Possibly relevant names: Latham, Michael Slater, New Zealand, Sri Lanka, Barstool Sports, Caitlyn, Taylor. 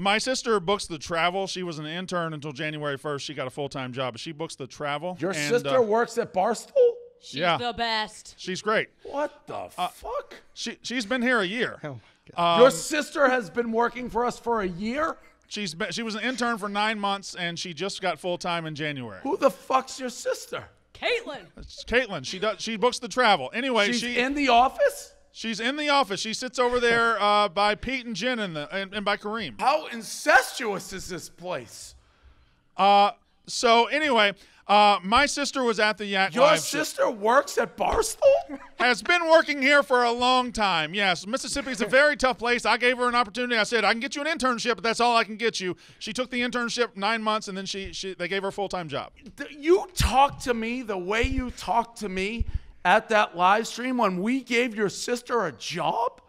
My sister books the travel. She was an intern until January 1st. She got a full-time job, but she books the travel. Your sister works at Barstool? She's the best. She's great. What the fuck? She's been here a year. Oh my God. Your sister has been working for us for a year? She was an intern for 9 months, and she just got full-time in January. Who the fuck's your sister? Caitlyn. It's Caitlyn. She books the travel. Anyway, she's in the office? She's in the office. She sits over there by Pete and Jen and by Kareem. How incestuous is this place? So anyway, my sister was at the Yak Your Live sister show. Works at Barstool? Has been working here for a long time. Yes, Mississippi's a very tough place. I gave her an opportunity. I said, I can get you an internship, but that's all I can get you. She took the internship 9 months, and then they gave her a full-time job. You talk to me the way you talk to me at that live stream when we gave your sister a job?